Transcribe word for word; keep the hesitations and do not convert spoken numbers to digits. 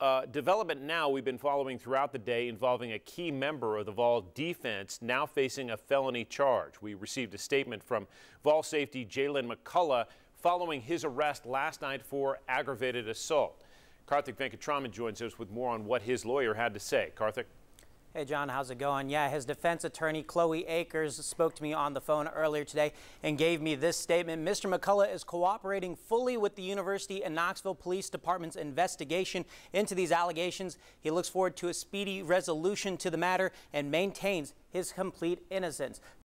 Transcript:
Uh, development now we've been following throughout the day involving a key member of the Vol defense now facing a felony charge. We received a statement from Vol safety Jaylen McCullough following his arrest last night for aggravated assault. Karthik Venkatraman joins us with more on what his lawyer had to say. Karthik. Hey, John, how's it going? Yeah, his defense attorney, Chloe Akers, spoke to me on the phone earlier today and gave me this statement. Mister McCullough is cooperating fully with the University and Knoxville Police Department's investigation into these allegations. He looks forward to a speedy resolution to the matter and maintains his complete innocence.